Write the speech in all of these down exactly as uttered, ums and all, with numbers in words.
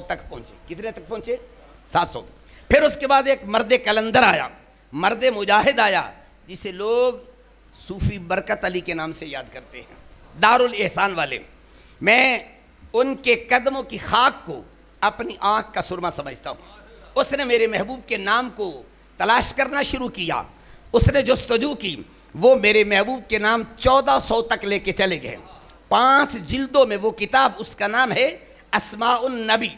तक पहुंचे। कितने तक पहुंचे? सात सौ। फिर उसके बाद एक मर्द कलंदर आया, मर्द मुजाहिद आया, जिसे लोग सूफी बरकत अली के नाम से याद करते हैं, दारुल एहसान वाले। मैं उनके कदमों की खाक को अपनी आँख का सुरमा समझता हूँ। उसने मेरे महबूब के नाम को तलाश करना शुरू किया, उसने जस्तजू की, वो मेरे महबूब के नाम चौदह सौ तक लेके चले गए। पाँच जिल्दों में वो किताब, उसका नाम है अस्माउन नबी,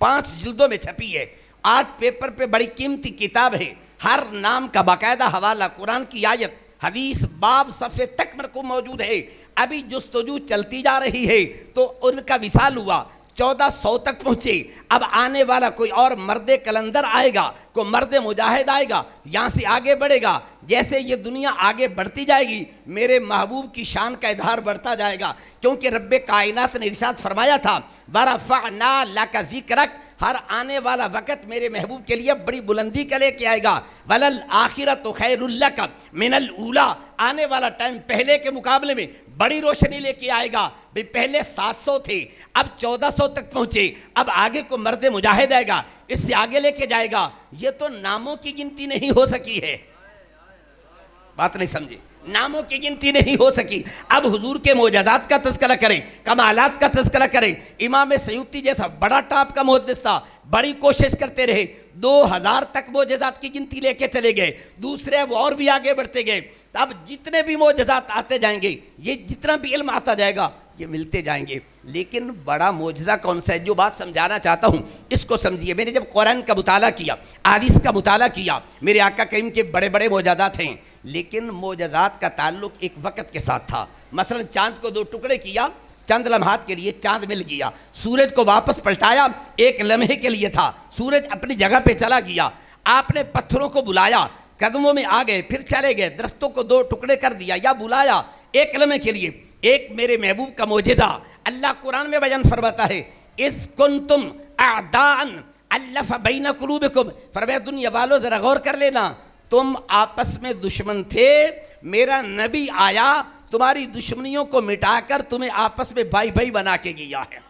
पाँच जिल्दों में छपी है, आर्ट पेपर पे बड़ी कीमती किताब है। हर नाम का बाकायदा हवाला, कुरान की आयत, हदीस, बाब, सफ़े तक मर को मौजूद है। अभी जस्तजू चलती जा रही है तो उनका विसाल हुआ, चौदह सौ तक पहुँचे। अब आने वाला कोई और मर्द कलंदर आएगा, कोई मर्द मुजाहिद आएगा, यहाँ से आगे बढ़ेगा। जैसे ये दुनिया आगे बढ़ती जाएगी, मेरे महबूब की शान का इजहार बढ़ता जाएगा, क्योंकि रब्बे कायनात ने इरशाद फरमाया था, बरफ़अना लका ज़िक्रक, हर आने वाला वक़्त मेरे महबूब के लिए बड़ी बुलंदी का लेके आएगा। वलल आखिरतु खैरुल लक मिनल ऊला, आने वाला टाइम पहले के मुकाबले में बड़ी रोशनी लेके आएगा। भाई पहले सात सौ थे, अब चौदह सौ तक पहुँचे, अब आगे को मर्द मुजाहिद आएगा, इससे आगे लेके जाएगा। ये तो नामों की गिनती नहीं हो सकी है। बात नहीं समझे? नामों की गिनती नहीं हो सकी। अब हुजूर के मोजज़ात का तस्करा करें, कमालात का तस्करा करें। इमाम सयूती जैसा बड़ा टाप का मुहद्दिस था, बड़ी कोशिश करते रहे, दो हज़ार तक मोजज़ात की गिनती लेके चले गए। दूसरे वो और भी आगे बढ़ते गए। अब जितने भी मोजज़ात आते जाएंगे, ये जितना भी इल्म आता जाएगा, ये मिलते जाएंगे। लेकिन बड़ा मोजज़ा कौन सा है? जो बात समझाना चाहता हूँ इसको समझिए। मैंने जब कुरान का मुताला किया, आदिस का मुताला किया, मेरे आका करीम के बड़े बड़े मोजज़ात हैं, लेकिन मोजज़ात का ताल्लुक एक वक़्त के साथ था। मसलन चाँद को दो टुकड़े किया, चंद लम्हात के लिए चाँद मिल गया। सूरज को वापस पलटाया, एक लम्हे के लिए था, सूरज अपनी जगह पे चला गया। आपने पत्थरों को बुलाया, कदमों में आ गए, फिर चले गए। दरख्तों को दो टुकड़े कर दिया या बुलाया, एक लम्हे के लिए। एक मेरे महबूब का मोजज़ा अल्लाह कुरान में बयान फरमाता है, इस कुंतुम आदान अल्लफ़ बैन कुलूबिकुम, फरमाया दुनिया वालों ज़रा गौर कर लेना, तुम आपस में दुश्मन थे, मेरा नबी आया, तुम्हारी दुश्मनियों को मिटाकर तुम्हें आपस में भाई भाई बना के गया है।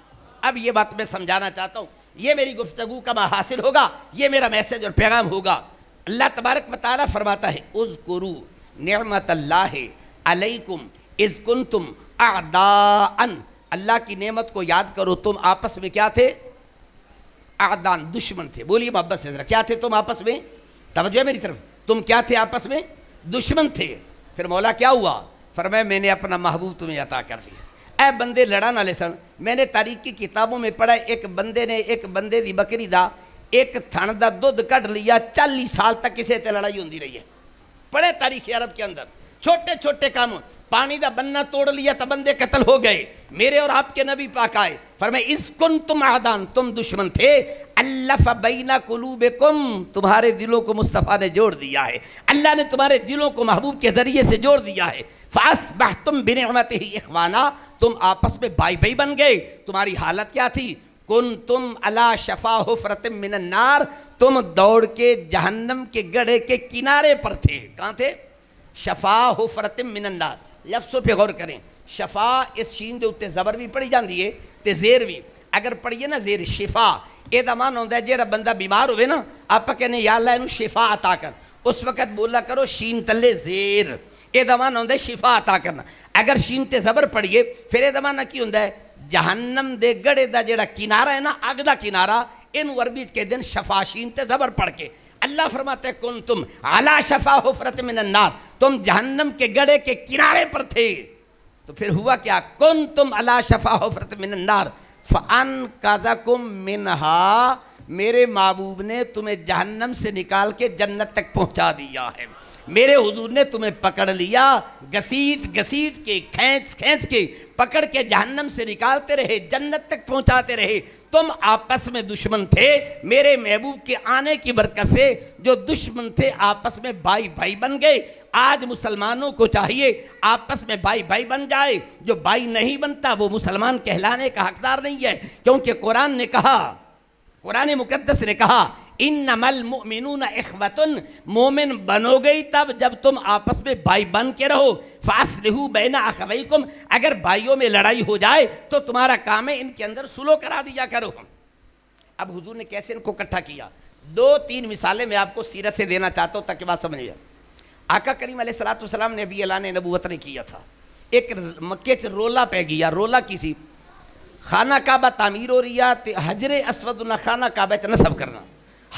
अब ये बात मैं समझाना चाहता हूँ, ये मेरी गुफ्तगू का हासिल होगा, ये मेरा मैसेज और पैगाम होगा। अल्लाह तबारक व तआला फरमाता है, उज़्कुरू निअमतल्लाहि अलैकुम इज़ कुंतुम आदाअन, अल्लाह की नेमत को याद करो, तुम आपस में क्या थे? आदान, दुश्मन थे। बोलिए मोहब्बत से, क्या थे तुम आपस में? तवज्जो मेरी तरफ, तुम क्या थे आपस में? दुश्मन थे। फिर मौला क्या हुआ? फरमाया मैंने अपना महबूब तुम्हें अता कर दिया। ऐ बंदे लड़ा ना ले सन। मैंने तारीख की किताबों में पढ़ा, एक बंदे ने एक बंदे की बकरी दा एक थन का दुध कढ़ लिया, चालीस साल तक किसी से लड़ाई होती रही है। पढ़े तारीख अरब के अंदर, छोटे छोटे काम, पानी का बन्ना तोड़ लिया तो बंदे कत्ल हो गए। मेरे और आपके नबी पाक आए, फरमाया इस कुन तुम आदान, तुम दुश्मन थे, अल्लफ़ बैना कुलूबिकुम, तुम्हारे दिलों को मुस्तफ़ा ने जोड़ दिया है, अल्लाह ने तुम्हारे दिलों को महबूब के ज़रिए से जोड़ दिया है। फ़अस्बहतुम बिनिअमतिही इख़्वाना, तुम आपस में भाई भाई बन गए। तुम्हारी हालत क्या थी? कुंतुम अला शफा हुफ़रतिम मिनन नार, तुम दौड़ के जहन्नम के गड्ढे के किनारे पर थे। कहाँ थे? शफा हुफ़रतिम मिनन नार। लफ्ज़ों पे गौर करें। शफा, इस शीन के उत्ते जबर भी पड़ी जाती है तो जेर भी, अगर पढ़िए ना जेर, शिफा यह मन होता है, जो बंदा बीमार हो ना, आप कहने या अल्लाह इन्हू शिफा अता कर, उस वक़्त बोला करो शीन तले जेर, यह दमान होता है शिफा अता करना। अगर शीन ते जबर पढ़िए फिर यह दमाना की होता है, जहन्नम दे गड़े का जो किनारा है ना, अग का किनारा, इन अरबी के दिन शफा शीन ते जबर पढ़ के। अल्लाह फरमाते हैं कुन तुम आला शफा हुफ़रत मिनन नार, तुम जहन्नम के गड़े के किनारे पर थे। तो फिर हुआ क्या? कुन तुम अला शफा हुफ़रत मिनन नार फ़अन काज़ाकुम मिनहा, मेरे महबूब ने तुम्हें जहन्नम से निकाल के जन्नत तक पहुँचा दिया है। मेरे हुजूर ने तुम्हें पकड़ लिया, घसीट घसीट के, खींच खींच के पकड़ के जहन्नम से निकालते रहे, जन्नत तक पहुंचाते रहे। तुम आपस में दुश्मन थे, मेरे महबूब के आने की बरकत से जो दुश्मन थे आपस में भाई भाई बन गए। आज मुसलमानों को चाहिए आपस में भाई भाई बन जाए, जो भाई नहीं बनता वो मुसलमान कहलाने का हकदार नहीं है। क्योंकि कुरान ने कहा, कुरान मुकद्दस ने कहा, इन्नमल मुमिनून इख्वतुन, मोमिन बनो गई तब जब तुम आपस में भाई बन के रहो। फासलिहु बैना अखवैकुम, अगर भाइयों में लड़ाई हो जाए तो तुम्हारा काम है इनके अंदर सुलह करा दिया करो। अब हुजूर ने कैसे इनको इकट्ठा किया, दो तीन मिसालें मैं आपको सीरत से देना चाहता हूँ ताकि बात समझिए। आका करीम अलैहिस्सलातु वस्सलाम ने भी ऐलान नबूवत ने किया था। एक मक्के से रोला पे गया, रोला किसी खाना काबा तामीर हो रही है, हजरे असवद ना खाना काबा नसब करना।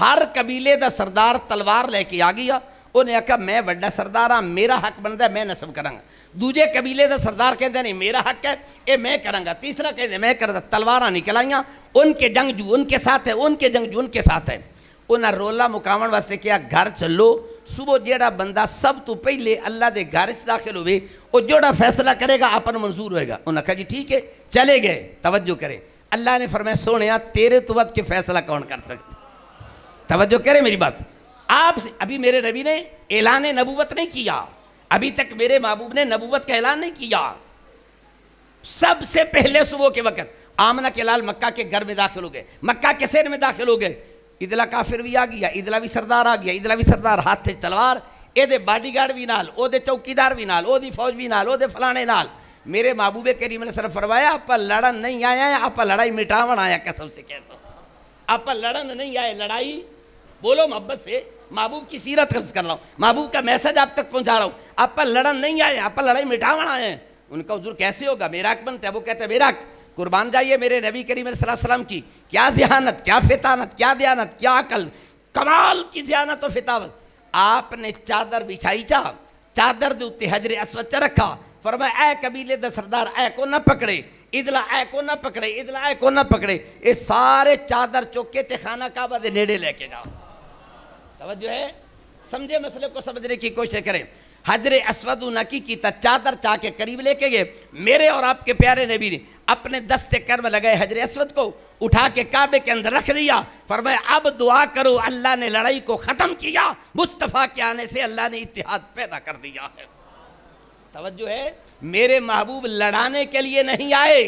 हर कबीले का सरदार तलवार लेके आ गया, उन्हें आखा मैं वड्डा सरदार हाँ, मेरा हक बनता है, मैं नसब कराँगा। दूजे कबीले का सरदार कहता नहीं मेरा हक है, ये मैं कराँगा। तीसरा कहते मैं करता। तलवारा निकलाइया, उनके जंगजू उनके साथ है, उनके जंगजू उनके साथ है। उन्हें रोला मुकावन वास्ते क्या घर चलो, सुबह जोड़ा बंदा सब तो पहले अल्लाह के घर च दाखिल होवे, और जोड़ा फैसला करेगा अपन मंजूर होएगा। उन्हें कहा जी ठीक है, चले गए। तवज्जो करे, अल्लाह ने फरमाया सोने तेरे तो वद के फैसला कौन कर सकता। तवज्जो करे मेरी बात। आप अभी मेरे नबी ने ऐलान नबूवत नहीं किया, अभी तक मेरे महबूब ने नबूवत का ऐलान नहीं किया। सबसे पहले सुबह के वक्त आमना के लाल मक्का के घर में दाखिल हो गए, मक्का के शहर में दाखिल हो गए। इदला काफिर भी आ गया, इदला भी सरदार आ गया, इदला भी सरदार हाथ से तलवार, एदे बाडीगार्ड भी नाल, ओदे चौकीदार भी नाल, ओदी फौज भी नाल, ओदे फलाने नाल। मेरे महबूबे करीम ने सर फरमाया आपा लड़न नहीं आया है, आपा लड़ाई मिटावन आया। कसम से कहता हूँ आपा लड़न नहीं आए, लड़ाई बोलो मोहब्बत से। महबूब की सीरत खर्च कर रहा हूँ, महबूब का मैसेज आप तक पहुँचा रहा हूँ। आपा लड़न नहीं आए, आपा लड़ाई मिटावन आए हैं। उनका हुजूर कैसे होगा, मेरा हक बनता है। वो कहते हैं मेरा हक, कुर्बान जाइए मेरे नबी करीम अलैहिस्सलाम की। क्या ज़िहानत, क्या फितानत, क्या दयानत, क्या अकल, कमाल की ज़िहानत और फितावत। आपने चादर बिछाई, चा चादर के उत्ते हजरे असवद च रखा। फरमाया ऐ कबीले दा सरदार ऐ को ना पकड़े, इजला ऐ को ना पकड़े, इजला ऐ को ना पकड़े। ये सारे चादर चौके ते खाना काबा दे नेड़े लेके जाओ। तवज्जो है, समझे मसले को, समझने की कोशिश करें। हजरे असवद नकी की ता चादर चा के करीब लेके गए। मेरे और आपके प्यारे नबी ने अपने दस्ते कर्म लगाए, हजरे असवद को उठा के काबे के अंदर रख दिया। फरमाया अब दुआ करो, अल्लाह ने लड़ाई को ख़त्म किया, मुस्तफ़ा के आने से अल्लाह ने इत्तिहाद पैदा कर दिया है। तवज्जो है, मेरे महबूब लड़ाने के लिए नहीं आए,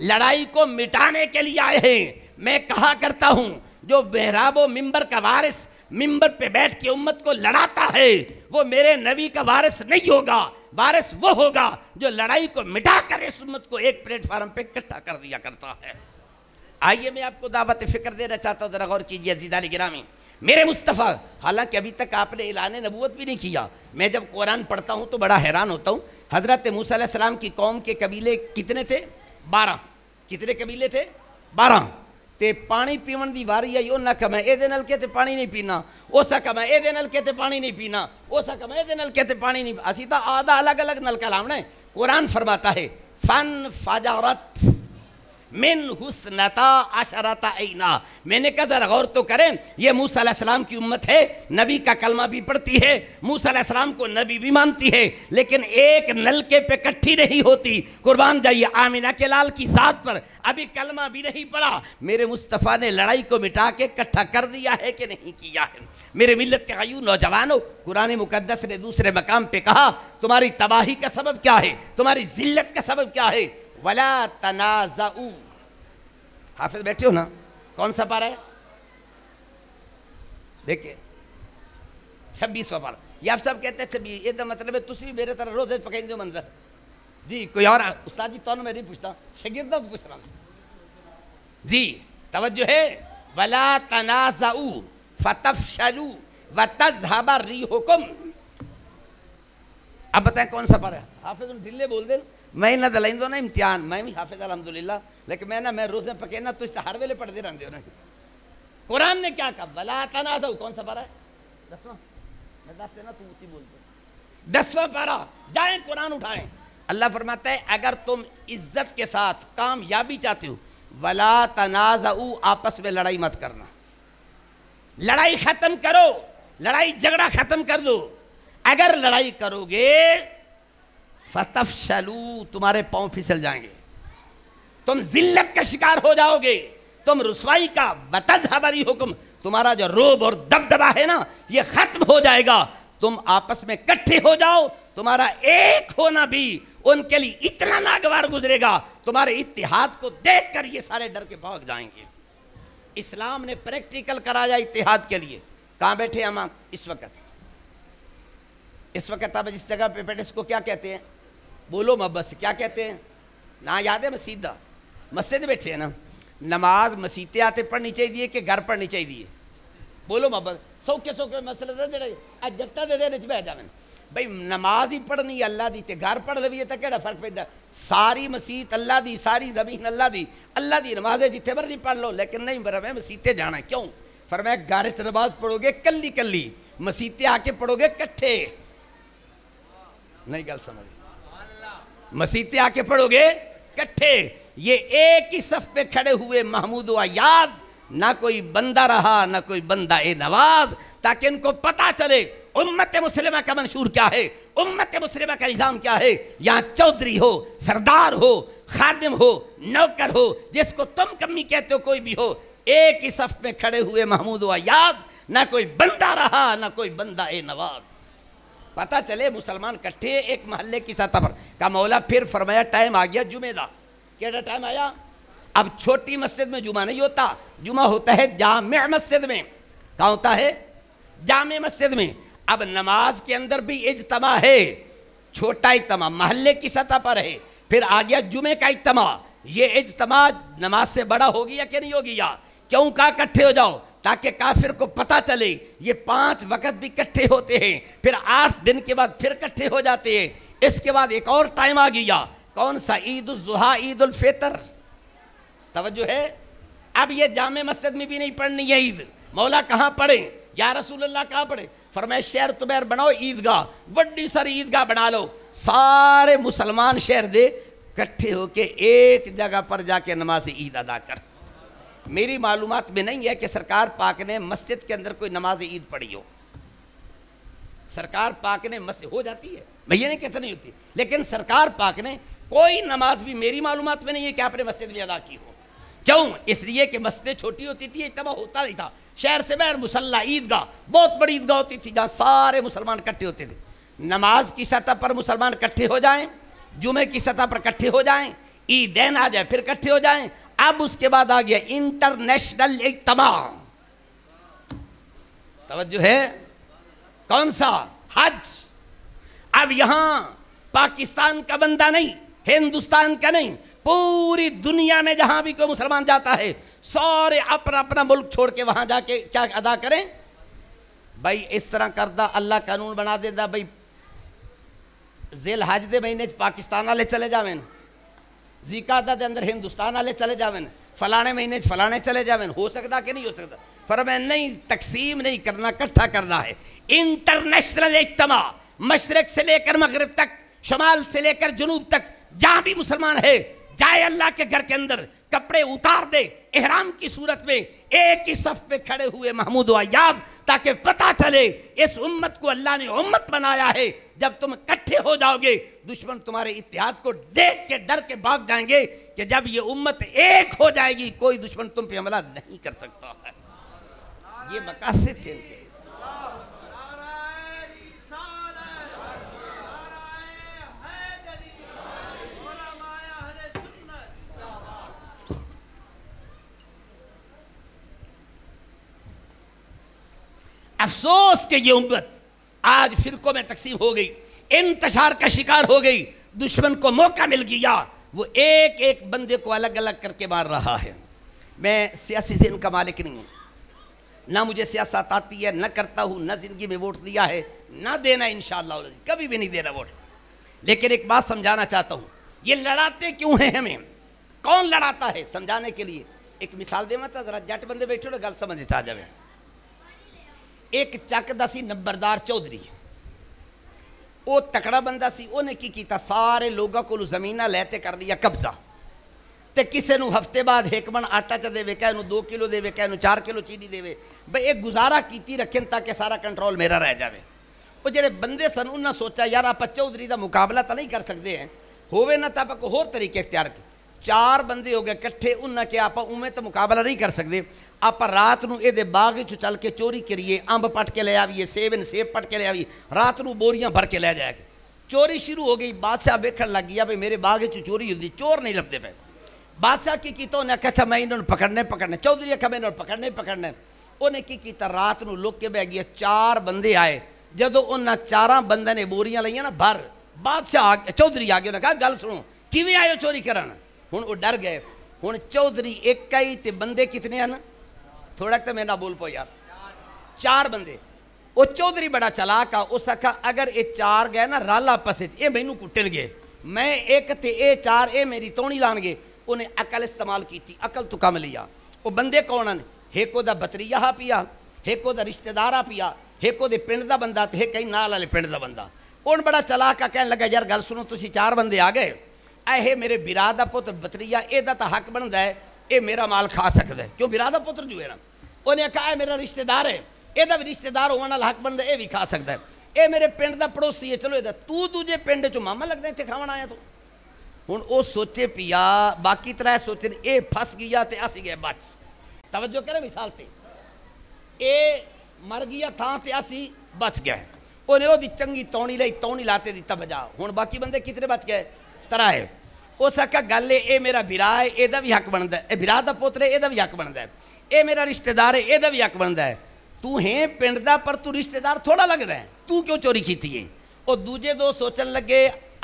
लड़ाई को मिटाने के लिए आए हैं। मैं कहा करता हूँ जो मेहराब मिंबर का वारिस मिंबर पे बैठ के उम्मत को लड़ाता है, वो मेरे नबी का वारिस नहीं होगा। वारिस वो होगा जो लड़ाई को मिटा कर इस उम्मत को एक प्लेटफार्म पे इकट्ठा कर दिया करता है। आइए मैं आपको दावत फिक्र देना चाहता हूँ, जरा गौर कीजिए अज़ीज़ान गिरामी। मेरे मुस्तफ़ा, हालांकि अभी तक आपने ऐलान नबूवत भी नहीं किया। मैं जब कुरान पढ़ता हूँ तो बड़ा हैरान होता हूँ। हज़रत मूसा अलैहिस्सलाम की कौम के कबीले कितने थे? बारह। कितने कबीले थे? बारह। ते पानी पीवन की वारी आई, उन्हें कहा मैं ये नलके ते पानी नहीं पीना, उस आखा मैं ये नलके ते पानी नहीं पीना, उस आखा मैं ये नलके ते पानी नहीं। असी तो आधा अलग अलग नलका लावना है। कुरान फरमाता है फन फाजारत मिन हुस्नता अशरता ऐना। मैंने कहा जरा गौर तो करें, ये मूसा अलैहिस्सलाम की उम्मत है, नबी का कलमा भी पढ़ती है, मूसा अलैहिस्सलाम को नबी भी मानती है, लेकिन एक नलके पे इकट्ठी नहीं होती। कुर्बान जाइए आमिना के लाल की साथ पर अभी कलमा भी नहीं पढ़ा। मेरे मुस्तफ़ा ने लड़ाई को मिटा के इकट्ठा कर दिया है कि नहीं किया है? मेरे मिलत के आयु नौजवानों, कुरान मुकद्दस ने दूसरे मकाम पर कहा तुम्हारी तबाही का सबब क्या है, तुम्हारी जिल्लत का सबब क्या है? वला तनाज़ऊ। हाफिज बैठे हो ना, कौन सा पारा है देखिए, छब्बीसवा पारा। ये आप सब कहते हैं छब्बीस, ये मतलब है तुम भी मेरे तरह रोज पकड़ दो मंजर जी। कोई और उस्ताद जी तो मैं नहीं पूछता, शागिर्दा पूछ रहा हूँ जी। तवज्जो है, वला तनाज़ऊ फतफशलू वतज़हब रिहुकुम। अब बताएं कौन सा पारा है? हाफिज तुम ढिले बोल दे, मैं ना दलाइंदो ना इम्तिहान, मैं भी हाफिज अलहमदुलिल्लाह, लेकिन मैं ना मैं रोज़ पके ना तो इस हर वेले पढ़ते रहते हो ना। कुरान ने क्या कहा? वला तनाज़ऊ। कौन सा पारा है? दसवां। मैं दस देना, तू उसी बोल दो दसवां पारा। जाए कुरान उठाएं, अल्लाह फरमाता है अगर तुम इज्जत के साथ कामयाबी चाहते हो, वला तनाज़ऊ, आपस में लड़ाई मत करना। लड़ाई ख़त्म करो, लड़ाई झगड़ा ख़त्म कर दो। अगर लड़ाई करोगे फतफशलू, तुम्हारे पांव फिसल जाएंगे, तुम जिल्लत का शिकार हो जाओगे, तुम रुसवाई का, बतज़हबरी हुकुम, तुम्हारा जो रोब और दबदबा है ना ये खत्म हो जाएगा। तुम आपस में इकट्ठे हो जाओ, तुम्हारा एक होना भी उनके लिए इतना नागवार गुजरेगा, तुम्हारे इत्तिहाद को देखकर ये सारे डर के भाग जाएंगे। इस्लाम ने प्रैक्टिकल कराया इत्तिहाद के लिए। कहाँ बैठे हम आप इस वक्त? इस वक्त आप जिस जगह पे बैठे इसको क्या कहते हैं? बोलो मोहब्बत से क्या कहते हैं? ना याद है? मैं सीधा मस्जिद बैठे हैं ना। नमाज मसीते आते पढ़नी चाहिए कि घर पढ़नी चाहिए? बोलो मोहब्बत सौखे सौखे मसले था जेड़ा अज जट्टा दे देने च बह जावे भाई नमाज ही पढ़नी अल्लाह दी ते घर पढ़ लवीए तो केड़ा फर्क पैदा? सारी मसीत अल्लाह दी, सारी जमीन अल्लाह दी, अल्लाह दी नमाज जिथे मर्जी पढ़ लो, लेकिन नहीं फरमाया मसीते जाना क्यों? फरमाया घर च नमाज पढ़ोगे कली कली, मसीते आके पढ़ोगे कट्ठे। नहीं गल समझ? मसीते आके पढ़ोगे कट्ठे। ये एक ही सफ पे खड़े हुए महमूद अयाज, ना कोई बंदा रहा ना कोई बंदा ए नवाज, ताकि इनको पता चले उम्मत मुस्लिमा का मंशूर क्या है, उम्मत मुस्लिमा का निज़ाम क्या है। यहाँ चौधरी हो, सरदार हो, खादिम हो, नौकर हो, जिसको तुम कमी कहते हो, कोई भी हो, एक ही सफ में खड़े हुए महमूद अयाज, ना कोई बंदा रहा ना कोई बंदा ए नवाज। पता चले मुसलमान कट्ठे एक महल्ले की सतह पर। का मौला फिर फरमाया टाइम आ गया जुमे का। क्या टाइम आया? अब छोटी मस्जिद में जुमा नहीं होता, जुमा होता है जामे मस्जिद में। क्या होता है? जामे मस्जिद में। अब नमाज के अंदर भी इज्तमा है, छोटा इज्तमा महल्ले की सतह पर है, फिर आ गया जुमे का इज्तमा। ये इज्तमा नमाज से बड़ा होगी या क्या नहीं होगी? या क्यों कहा इकट्ठे हो जाओ? ताकि काफिर को पता चले ये पांच वक्त भी इकट्ठे होते हैं, फिर आठ दिन के बाद फिर इकट्ठे हो जाते हैं। इसके बाद एक और टाइम आ गया, कौन सा? ईद उल जुहा, ईद उल फितर। तवज्जो है? अब ये जामे मस्जिद में भी नहीं पढ़नी है ईद। मौला कहाँ पढ़े या रसूलुल्लाह कहाँ पढ़े? फरमाया शहर तुम्हें बनाओ ईदगाह, बड़ी सारी ईदगाह बना लो, सारे मुसलमान शहर दे इकट्ठे होके एक जगह पर जाके नमाज ईद अदा कर। मेरी मालूमात में नहीं है कि सरकार पाक ने मस्जिद के अंदर कोई नमाज ईद पढ़ी हो। सरकार पाक ने मस्जिद हो जाती है, मैं ये नहीं कहता नहीं होती, लेकिन सरकार पाक ने कोई नमाज भी मेरी मालूमात में नहीं है कि आपने मस्जिद में अदा की हो। क्यों? इसलिए कि मस्जिदें छोटी होती थी, इतना होता नहीं था। शहर से बाहर मुसल्ला ईदगाह, बहुत बड़ी ईदगाह होती थी, जहाँ सारे मुसलमान इकट्ठे होते थे। नमाज की सतह पर मुसलमान इकट्ठे हो जाएँ, जुमे की सतह पर इकट्ठे हो जाएँ, ईदैन आ जाए फिर इकट्ठे हो जाएँ। अब उसके बाद आ गया इंटरनेशनल इज्तमा। तवज्जो है? कौन सा? हज। अब यहां पाकिस्तान का बंदा नहीं, हिंदुस्तान का नहीं, पूरी दुनिया में जहां भी कोई मुसलमान जाता है, सारे अपना अपना मुल्क छोड़ के वहां जाके क्या अदा करें? भाई इस तरह करदा अल्लाह कानून बना देता भाई जेल हज दे महीने पाकिस्तान वाले चले जावे, जिकादा के अंदर हिंदुस्तान वाले चले जावन, फलाने महीने फलाने चले जावन। हो सकता कि नहीं हो सकता? फरमाया नहीं, तकसीम नहीं करना, इकट्ठा करना है। इंटरनेशनल इज्तमा, मशरक से लेकर मगरब तक, शमाल से लेकर जनूब तक, जहाँ भी मुसलमान है जाए अल्लाह के घर के अंदर, कपड़े उतार दे, एहराम की सूरत में एक ही सफ पे खड़े हुए महमूद अयाज, ताकि पता चले इस उम्मत को अल्लाह ने उम्मत बनाया है। जब तुम इकट्ठे हो जाओगे दुश्मन तुम्हारे इत्तेहाद को देख के डर के भाग जाएंगे, कि जब ये उम्मत एक हो जाएगी कोई दुश्मन तुम पे हमला नहीं कर सकता है। ये मकासद थे इनके। अफसोस के ये उम्मत आज फिरकों में तकसीम हो गई, इंतशार का शिकार हो गई। दुश्मन को मौका मिल गया, वो एक एक बंदे को अलग अलग करके मार रहा है। मैं सियासी ज़हन का मालिक नहीं हूँ, ना मुझे सियासत आती है, ना करता हूँ, ना ज़िंदगी में वोट दिया है, ना देना इंशाअल्लाह, कभी भी नहीं देना वोट। लेकिन एक बात समझाना चाहता हूँ, ये लड़ाते क्यों हैं, हमें कौन लड़ाता है, समझाने के लिए एक मिसाल दे। मत जरा जट बंदे बैठे हो, गल समझ आ जाए। एक चकदा सी नंबरदार चौधरी, वो तकड़ा बंदा सी, उन्हें की कीता सारे लोगों को जमीना लैते कर लिया कब्जा, तो किसी नू हफ्ते बाद हेकमन आटा च देवे, कहनू दो किलो देवे, कहनू चार किलो चीनी देवे, भाई एक गुजारा कीती रखें ताकि सारा कंट्रोल मेरा रह जाए। वो जेडे बंदे सन उन्हें सोचा यार आप चौधरी का मुकाबला तो नहीं कर सकते हैं, होवे ना तो आप कोई होर तरीके अख्तियार की। चार बंदे हो गए कट्ठे, उन्हें क्या आप उमें तो मुकाबला नहीं कर सकते, आप रात नू ए बाग चो चल के चोरी करिए, अंब पट के ले आइए, सेब न सेब पट के ले आइए, रात नू बोरियां भर के ले जाएगी। चोरी शुरू हो गई, बादशाह वेखन लग गया भाई मेरे बाग चो चोरी होती, चोर नहीं लभदे पे। बादशाह की कीता उन्हें आख्या अच्छा मैं इन्होंने पकड़ने पकड़ने, चौधरी आख्या मैं इन्होंने पकड़ने पकड़ने। उन्हें की कीता रात नू लुक के बह गया, चार बंदे आए, जदों उन्हें चारां बंदे ने बोरियां लईयां ना भर, बादशाह चौधरी आ गया, उन्हें कहा गल सुनो किवें आए चोरी करन। हुण वो डर गए, हूँ चौधरी एक आई तो बंदे कितने हैं? थोड़ा तो मैं ना बोल पाओ यार, चार बंदे। वो चौधरी बड़ा चलाक आ, उस आखा अगर ये चार गए ना रल आपस ये मैनू कुटन गए, मैं एक तो ये चार ये मेरी तौणी लान गए। उन्हें अकल इस्तेमाल की, अकल तो कम लिया। वो बंदे कौन हैं? एक वो बतरीया हा पिया, एक वो रिश्तेदार आ पिया, एक वो पिंड का बंदा तो एक कहीं नाल वाले पिंड का बंदा। उन बड़ा चलाक आ कह लगा यार गल सुनो, तुम चार बंदे आ गए, ऐ मेरे बिरा का पुत्र बतरीया एदा तो हक बनता है, ये मेरा माल खा सकता है क्यों बिरा का पुत्र जो है ना। उन्हें आखा मेरा रिश्तेदार है, यदा भी रिश्तेदार होने वाला हक बनता है, ये भी खा सकता है। ये मेरे पिंड का पड़ोसी है, चलो ये तू दूजे पिंड चो मामा लगता इतने खावन आया। तो हूँ वो सोचे पिया, बाकी तरह सोचे ये फस गया तो अस गए बच। तवज्जो करे मिसाल ते, ये मर गया थां ते असी बच गए। उन्हें वो चंगी तौणी लाई, तौणी लाते दिता बजा। हूँ बाकी बंदे कितने बच गए? तरह है उस आखा गल है ये मेरा बिरा है, यदा भी हक बनता है, बिरा का पुत्र है, यदा भी हक बनता है, ये मेरा रिश्तेदार है, यदा भी हक बनता है। तू है पिंड का पर तू रिश्तेदार थोड़ा लगता है, तू क्यों चोरी की है? और दूजे दो सोचन लगे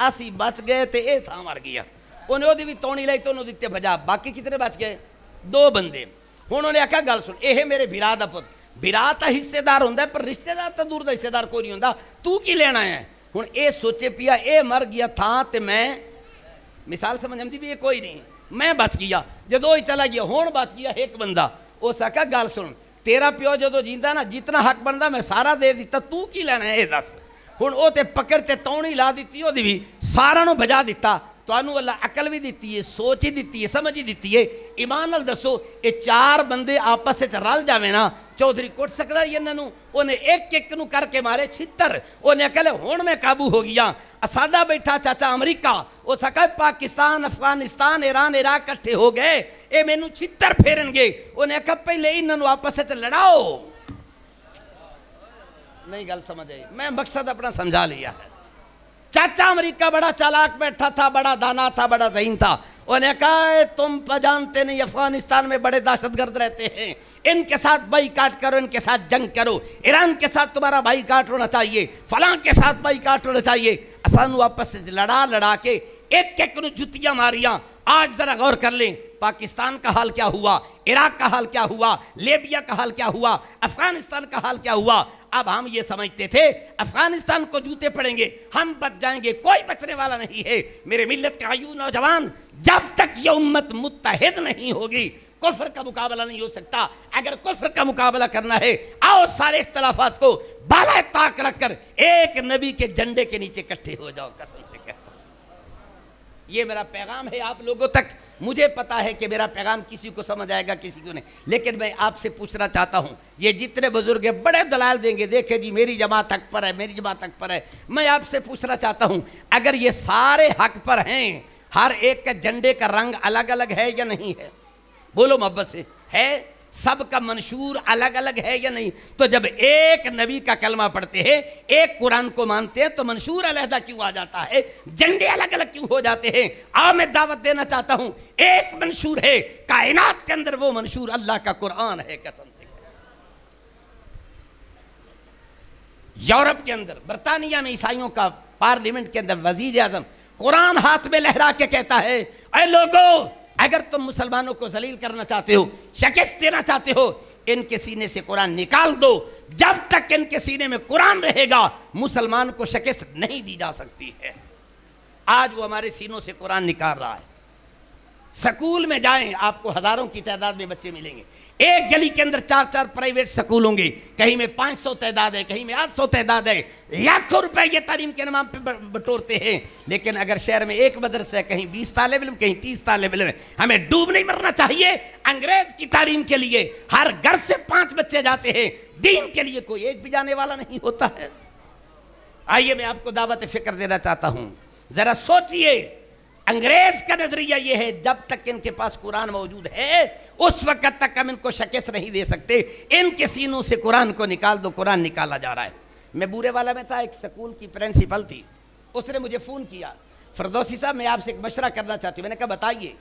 असी बच गए तो यह थां मर गया। उन्हें वो भी तौणी लाई तो उन्होंने दिते बजा। बाकी कितने बच गए? दो बंदे। हूँ उन्हें आख्या गल सुन, यह मेरे बिरा का पुत्र, बिरा तो हिस्सेदार होंगे पर रिश्तेदार तो दूर का हिस्सेदार कोई नहीं होंदा, तू की लेना है? हूँ ये सोचे पिया यह मर गया थां तो मैं, मिसाल समझ आती भी ये कोई नहीं, मैं बच गया। जो ही चला गया हूँ बच गया एक बंदा। उस आख्या गल सुन, तेरा प्यो जो जींदा ना जितना हक बनता मैं सारा दे दिता, तू की लेना है? ये दस। हूँ वो तो पकड़ तो तौणी ला दी, वो भी सारा बजा दिता। तू अल्लाह अकल भी दी है, सोच ही दी है, समझ ही दी है। ईमान नाल दसो ये चार बंदे आपस रल जाए ना, चौधरी कुट सकता है इन्हों? उन्हें एक एक नू करके मारे छित्तर। उन्हें कहले हूँ मैं काबू हो गया। साडा बैठा चाचा अमरीका, वो सका पाकिस्तान, अफगानिस्तान, ईरान, इराक कट्ठे हो गए, ये मैनू छित्तर फेरनगे। उन्हें आखा पहले इन्हों आपस लड़ाओ। नहीं गल समझ आई? मैं मकसद अपना समझा लिया है। चाचा अमरीका बड़ा चालाक बैठा था, बड़ा दाना था, बड़ा ज़हीन था। उन्हें कहा तुम जानते नहीं अफगानिस्तान में बड़े दहशतगर्द रहते हैं, इनके साथ बाईकाट करो, इनके साथ जंग करो, ईरान के साथ तुम्हारा बाईकाट होना चाहिए, फलां के साथ बाईकाट होना चाहिए। असानू आपस लड़ा लड़ा के एक एक नू जुतियाँ मारियाँ। आज जरा गौर कर लें, पाकिस्तान का हाल क्या हुआ, इराक का हाल क्या हुआ, लीबिया का हाल क्या हुआ, अफगानिस्तान का हाल क्या हुआ। अब हम ये समझते थे अफगानिस्तान को जूते पड़ेंगे, हम बच जाएंगे, कोई बचने वाला नहीं है। मेरे मिल्लत के आयु नौजवान, जब तक ये उम्मत मुत्तहिद नहीं होगी कुफ्र का मुकाबला नहीं हो सकता। अगर कुफ्र का मुकाबला करना है, आओ सारे इख्तलाफात को बाला ताक रखकर एक नबी के झंडे के नीचे इकट्ठे हो जाओ। कसम से कहता हूं, ये मेरा पैगाम है आप लोगों तक। मुझे पता है कि मेरा पैगाम किसी को समझ आएगा, किसी को नहीं, लेकिन मैं आपसे पूछना चाहता हूं, ये जितने बुजुर्ग हैं बड़े दलाल देंगे, देखे जी मेरी जमात हक पर है, मेरी जमात हक पर है। मैं आपसे पूछना चाहता हूं, अगर ये सारे हक पर हैं, हर एक का झंडे का रंग अलग अलग है या नहीं है? बोलो मोहब्बत से, है? सबका मंशूर अलग अलग है या नहीं? तो जब एक नबी का कलमा पढ़ते हैं, एक कुरान को मानते हैं, तो मंशूर अलहदा क्यों आ जाता है, झंडे अलग अलग क्यों हो जाते हैं? आओ मैं दावत देना चाहता हूं, एक मंशूर है कायनात के अंदर, वो मंशूर अल्लाह का कुरान है। कसम से, यूरोप के अंदर, बरतानिया में ईसाइयों का पार्लियामेंट के अंदर वजीर आजम कुरान हाथ में लहरा के कहता है, ऐ लोगों अगर तुम मुसलमानों को जलील करना चाहते हो, शिकस्त देना चाहते हो, इनके सीने से कुरान निकाल दो। जब तक इनके सीने में कुरान रहेगा मुसलमान को शिकस्त नहीं दी जा सकती है। आज वो हमारे सीनों से कुरान निकाल रहा है। स्कूल में जाएं, आपको हजारों की तादाद में बच्चे मिलेंगे। एक गली के अंदर चार चार प्राइवेट स्कूल होंगे, कहीं में पाँच सौ तादाद है, कहीं में आठ सौ तादाद है। लाखों रुपए ये तालीम के नाम पे बटोरते हैं, लेकिन अगर शहर में एक मदरसा है, कहीं बीस तालिब इल्म, कहीं तीस तालिब इल्म। हमें डूब नहीं मरना चाहिए अंग्रेज की तालीम के लिए। हर घर से पाँच बच्चे जाते हैं, दीन के लिए कोई एक भी जाने वाला नहीं होता है। आइए मैं आपको दावत फिक्र देना चाहता हूँ, जरा सोचिए। अंग्रेज का नजरिया यह है जब तक इनके पास कुरान मौजूद है उस वक्त तक हम इनको शिकस्त नहीं दे सकते। इनके सीनों से कुरान को निकाल दो, कुरान निकाला जा रहा है। मैं बूरे वाला में था, एक स्कूल की प्रिंसिपल थी, उसने मुझे फ़ोन किया, फरदौसी साहब मैं आपसे एक मशवरा करना चाहती हूँ। मैंने कहा बताइए।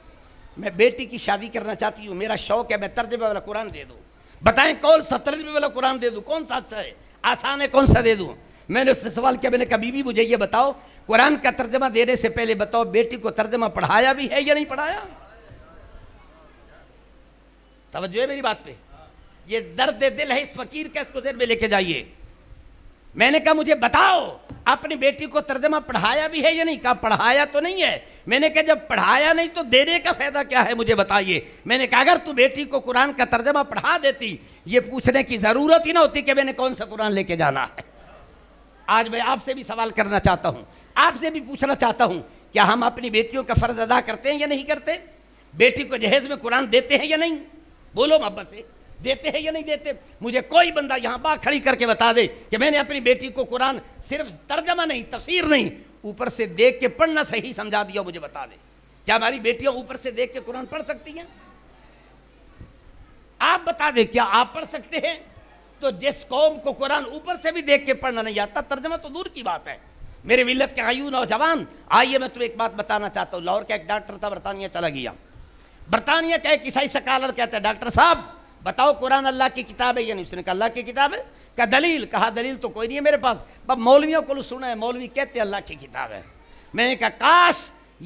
मैं बेटी की शादी करना चाहती हूँ, मेरा शौक़ है, मैं तर्जबे वाला कुरान दे दूँ, बताएँ कौन सा तर्जबे वाला कुरान दे दूँ, कौन सा अच्छा है, आसान है, कौन सा दे दूँ। मैंने उससे सवाल किया, मैंने कहा बीबी मुझे ये बताओ, कुरान का तर्जमा देने से पहले बताओ बेटी को तर्जमा पढ़ाया भी है या नहीं पढ़ाया? तवज्जो है मेरी बात पे। ये दर्द दिल है इस फकीर का, इसको देर में लेके जाइए। मैंने कहा मुझे बताओ अपनी बेटी को तर्जमा पढ़ाया भी है या नहीं? कहा पढ़ाया तो नहीं है। मैंने कहा जब पढ़ाया नहीं तो देने का फायदा क्या है, मुझे बताइए। मैंने कहा अगर तू बेटी को कुरान का तर्जमा पढ़ा देती ये पूछने की ज़रूरत ही ना होती कि मैंने कौन सा कुरान लेके जाना है। आज मैं आपसे भी सवाल करना चाहता हूँ, आपसे भी पूछना चाहता हूँ, क्या हम अपनी बेटियों का फ़र्ज़ अदा करते हैं या नहीं करते? बेटी को जहेज़ में कुरान देते हैं या नहीं? बोलो मोहब्बत से, देते हैं या नहीं देते? मुझे कोई बंदा यहाँ बात खड़ी करके बता दे कि मैंने अपनी बेटी को कुरान सिर्फ तर्जमा नहीं, तफसीर नहीं, ऊपर से देख के पढ़ना सही समझा दिया, मुझे बता दे। क्या हमारी बेटियाँ ऊपर से देख के कुरान पढ़ सकती हैं? आप बता दें क्या आप पढ़ सकते हैं? तो जिस कौम को कुरान ऊपर से भी देख के पढ़ना नहीं आता, तर्जमा तो दूर की बात है। मेरे मिल्लत के आयु नौजवान, आइए मैं तुम्हें एक बात बताना चाहता हूँ। लाहौर का एक डॉक्टर था, बरतानिया चला गया। बरतानिया का एक ईसाई सकालर कहता है, डॉक्टर साहब बताओ कुरान अल्लाह की किताब है या नहीं? उसने कहा अल्लाह की किताब है। कहा दलील? कहा दलील तो कोई नहीं है मेरे पास, बस मौलवियों को सुना है, मौलवी कहते हैं अल्लाह की किताब है। मैंने कहा काश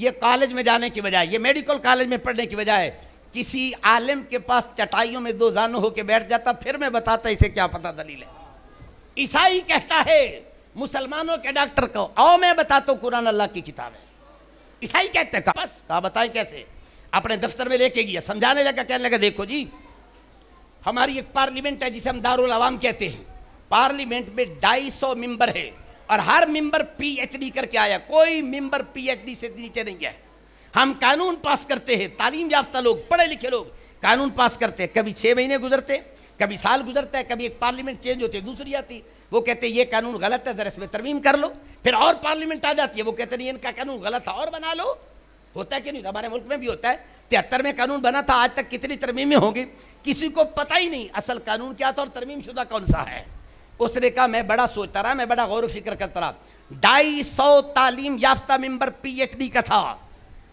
ये कॉलेज में जाने की बजाय, ये मेडिकल कॉलेज में पढ़ने की बजाय किसी आलिम के पास चटाइयों में दो जानू होकर बैठ जाता, फिर मैं बताता इसे क्या पता दलील है। ईसाई कहता है मुसलमानों के डॉक्टर को, आओ मैं बताता हूँ कुरान अल्लाह की किताब है। ईसाई कहते हैं बस। कहा बताएं कैसे? अपने दफ्तर में लेके गया, समझाने लगा, कहने लगा देखो जी हमारी एक पार्लियामेंट है जिसे हम दारुल अवाम कहते हैं। पार्लियामेंट में ढाई सौ मेंबर है और हर मेंबर पीएचडी करके आया, कोई मेंबर पीएचडी से नीचे नहीं है। हम कानून पास करते हैं, तालीम याफ्ता लोग, पढ़े लिखे लोग कानून पास करते हैं। कभी छः महीने गुजरते, कभी साल गुजरता है, कभी एक पार्लियामेंट चेंज होती है, दूसरी आती, वो कहते हैं ये कानून गलत है जरा इसमें तरमीम कर लो। फिर और पार्लियामेंट आ जाती है, वो कहते नहीं इनका कानून गलत है और बना लो। होता है कि नहीं? हमारे मुल्क में भी होता है। तिहत्तर में कानून बना था, आज तक कितनी तरमीमें होंगी, किसी को पता ही नहीं असल कानून क्या था और तरमीम शुदा कौन सा है। उसने कहा मैं बड़ा सोचता रहा, मैं बड़ा गौर फिक्र करता रहा, ढाई सौ तालीम याफ्ता मेंबर पीएचडी का था,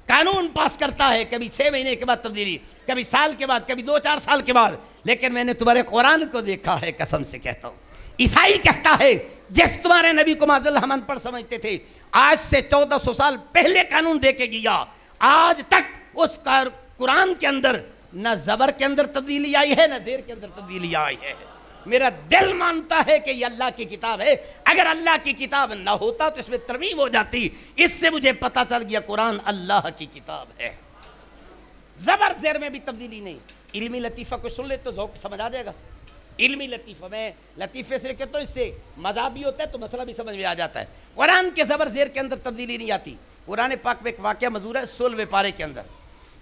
कानून पास करता है, कभी छः महीने के बाद तब्दीली, कभी साल के बाद, कभी दो चार साल के बाद, लेकिन मैंने तुम्हारे कुरान को देखा है, कसम से कहता हूँ। ईसाई कहता है जिस तुम्हारे नबी को माजल हम अनपढ़ समझते थे, आज से चौदह सौ साल पहले कानून दे के गया, आज तक उस कुरान के अंदर न जबर के अंदर तब्दीली आई है, न जेर के अंदर तब्दीली आई है। मेरा दिल मानता है कि यह अल्लाह की किताब है। अगर अल्लाह की किताब ना होता तो इसमें तरमीम हो जाती। इससे मुझे पता चल गया कुरान अल्लाह की किताब है, जबर जेर में भी तब्दीली नहीं। इल्मी लतीफ़ा को सुन ले तो ज़ौक़ समझ आ जाएगा। इल्मी लतीफ़ा में लतीफ़े से कहता हूँ, इससे मज़ा भी होता है तो मसला भी समझ में आ जाता है। कुरान के ज़बर ज़ेर के अंदर तब्दीली नहीं आती। कुरान पाक में एक वाक़या मज़ूर है, सोलहवें पारे के अंदर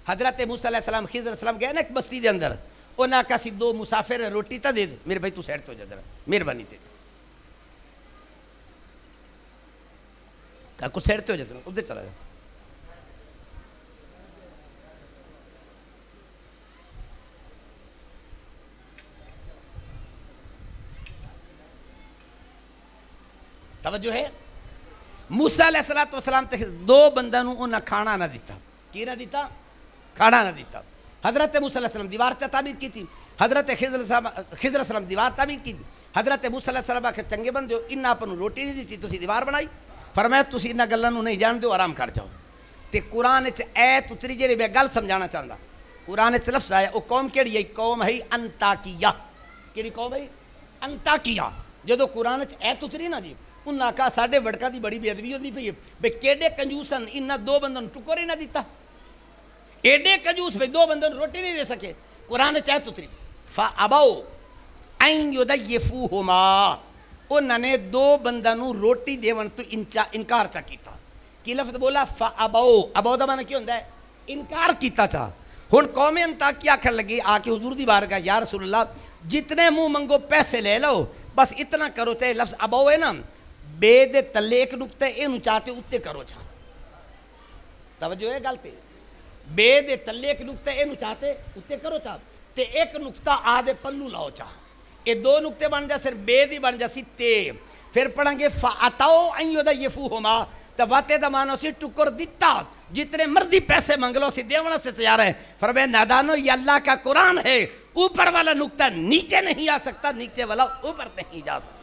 हज़रत मूसा अलैहिस्सलाम खिज़र अलैहिस्सलाम गए ना एक बस्ती के अंदर, और ना कासी दो मुसाफिर रोटी तो दे, मेरे भाई तू सैड तो जा जरा, मेहरबानी तेरी, कुछ सैड तो हो जाता, उधर चला जा। तवज्जो है। मूसा अलैहिस्सलातु वस्सलाम तक दो बंदा उन्हें खाना ना दिता, कि ना दिता, खाना ना दिता। हजरत मूसा अलैहिस्सलाम दीवार ताबीर की थी, हजरत खिज़र खिज़र अलैहिस्सलाम दीवार ताबीर की थी। हजरत मूसा अलैहिस्सलाम के चंगे बंदे इन्ना अपन रोटी नहीं दी, तुसी दीवार बनाई। फरमाया तुसी इन्ना गल्लां नूं नहीं जानदे हो, आराम कर जाओ। तो कुरान च ऐत उतरी जेह्ड़ी मैं गल समझाना चाहता। कुरान च लफ्ज़ आया, वह कौम केड़ी आई? कौम है अंताकिया। केड़ी कौम है? अंताकिया। जदों कुरान च ऐत उतरी ना जी, उन्हें आखा साढ़े वड़का की बड़ी बेअदबी होती पई है, भाई केडे कंजूसन इन्ना दो बंदन टुकर ही ना दिता, एडे कंजूस भाई दो बंदन रोटी नहीं दे सके। कुरान चाहत उतरी, फा अबाओ ऐन युदय्यिफूहुमा, उन्होंने दो बंदा रोटी देवन तो इनचा इनकार चा किया। कि लफ्ज़ बोला फा अबाओ, अबाओ दा माना क्या होंदा है? इनकार किया चा। हुण कौमे अंताकिया आखन लगी आके हुजूर दी बारगाह, या रसूल अल्लाह जितने मुँह मंगो पैसे ले लो, बस इतना करो चाहे लफ्ज़ अबाओ है ना बे दे तले एक नुकता इन चाहते उत्ते करो छा। तवज्जो है गल ते, बे दे तले एक नुकता इन चाहते उत्ते करो छा, ते एक नुकता आधे पल्लू लाओ छा, ये दो नुकते बन जा सिर्फ बे दी बन जा सी ते। फिर पढ़ांगे फाताओ अयोदा यफूहुमा, तो वाते दा मानो सी टुकर दिता, जितने मर्जी पैसे मंग लो सी देवना से तैयार है। फरमाया नादानो ये अल्लाह का कुरान है, ऊपर वाला नुकता नीचे नहीं आ सकता, नीचे वाला ऊपर नहीं जा सकता।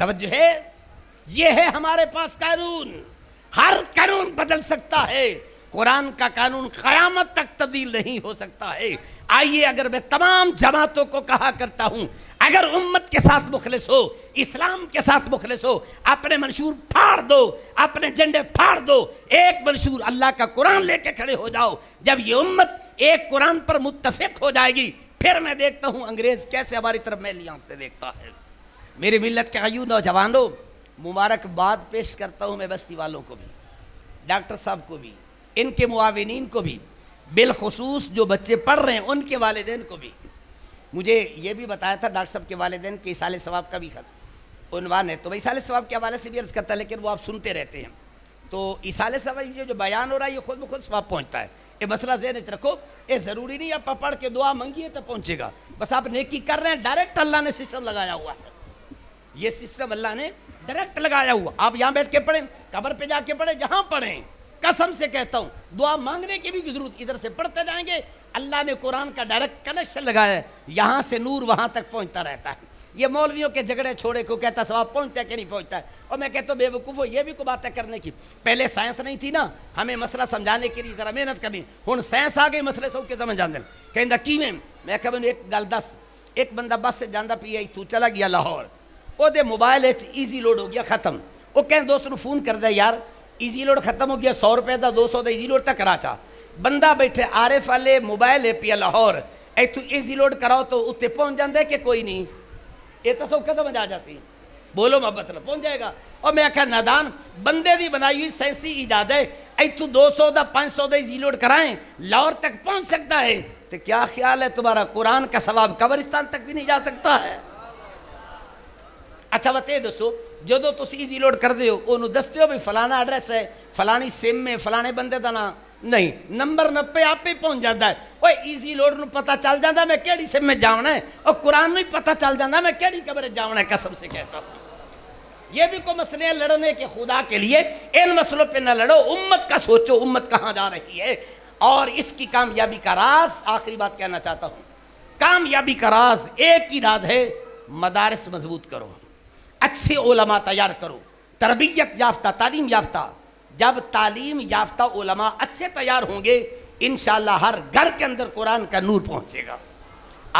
तवज्जो है। ये है हमारे पास कानून, हर कानून बदल सकता है, कुरान का कानून क़यामत तक तब्दील नहीं हो सकता है। आइए, अगर मैं तमाम जमातों को कहा करता हूँ, अगर उम्मत के साथ मुखलिस हो, इस्लाम के साथ मुखलिस हो, अपने मंशूर फाड़ दो, अपने झंडे फाड़ दो, एक मंशूर अल्लाह का कुरान लेके खड़े हो जाओ। जब ये उम्मत एक कुरान पर मुत्तफिक हो जाएगी, फिर मैं देखता हूँ अंग्रेज़ कैसे हमारी तरफ मैली आँख से देखता है। मेरे मिलत के आयु नौजवानों, मुबारकबाद पेश करता हूँ मैं बस्ती वालों को भी, डॉक्टर साहब को भी, इनके मुआविनीन को भी, बिलखसूस जो बच्चे पढ़ रहे हैं उनके वालिदैन को भी। मुझे ये भी बताया था डॉक्टर साहब के वालिदैन के इसाले सवाब का भी खत उनवान है, तो मैं इसाले सवाब के हवाले से भी अर्ज़ करता, लेकिन वो आप सुनते रहते हैं, तो इसाले सवाब ये जो बयान हो रहा है ये खुद ब खुद सवाब पहुँचता है। ये मसला ज़हन रखो, ये ज़रूरी नहीं आप पढ़ के दुआ मंगिए तो पहुँचेगा, बस आप नेकी कर रहे हैं। डायरेक्ट अल्लाह ने सिस्टम लगाया हुआ है, ये सिस्टम अल्लाह ने डायरेक्ट लगाया हुआ। आप यहाँ बैठ के पढ़ें, कबर पे जाके पढ़ें, जहाँ पढ़ें, कसम से कहता हूँ दुआ मांगने की भी जरूरत, इधर से पढ़ते जाएंगे। अल्लाह ने कुरान का डायरेक्ट कनेक्शन लगाया है, यहाँ से नूर वहाँ तक पहुँचता रहता है। ये मौलवियों के झगड़े छोड़े, को कहता सवाब पहुँचता है कि नहीं पहुँचता है, और मैं कहता हूँ बेवकूफ़ो, ये भी को बातें करने की। पहले साइंस नहीं थी ना, हमें मसला समझाने के लिए ज़रा मेहनत करनी, हूँ साइंस आ गई मसले सौ के समझा देना। कहता किवें, मैं कह एक गल दस, एक बंदा बस से जाता पी आई, तू चला गया लाहौर, वो मोबाइल ईजी लोड हो गया खत्म, वो कहें दोस्त को फोन कर दे यार ईजी लोड खत्म हो गया, सौ रुपए का दो सौ का ईजी लोड था कराचा। बंदा बैठे आरिफ वाले मोबाइल है पिया लाहौर, इतों ईजी लोड कराओ तो उत्ते पहुँच जाता कि कोई नहीं, ये तो सौखा समझ आ जासी, बोलो मैं मतलब पहुँच जाएगा। और मैं आख्या नादान बंदे की बनाई हुई सैंसी ईजाद है, इतों दो सौ का पाँच सौ का ईजी लोड कराएं लाहौर तक पहुँच सकता है, तो क्या ख्याल है तुम्हारा कुरान का सवाब कब्रिस्तान तक भी नहीं जा सकता है। अच्छा बता दसो, जो तुम ईजी लोड करते हो उन्होंने दसते हो भी फलाना एड्रैस है, फलानी सिम है, फलाने बंदे का ना नहीं नंबर नब्बे आप ही पहुँच जाता है। और ईजी लोड में पता चल जाता मैं कि सिम में जावना है, और कुरान में पता चल जाता मैं कि कबर जावना है, कसम से कहता हूँ। ये भी कोई मसले लड़ने के, खुदा के लिए इन मसलों पर ना लड़ो, उम्मत का सोचो उम्मत कहाँ जा रही है और इसकी कामयाबी का राज। आखिरी बात कहना चाहता हूँ, कामयाबी का राज एक ही राज है, मदारस मजबूत करो, अच्छे उलमा तैयार करो, तरबियत याफ्ता, तालीम याफ्ता। जब तालीम याफ्ता उलमा अच्छे तैयार होंगे, इंशाल्लाह हर घर के अंदर कुरान का नूर पहुँचेगा।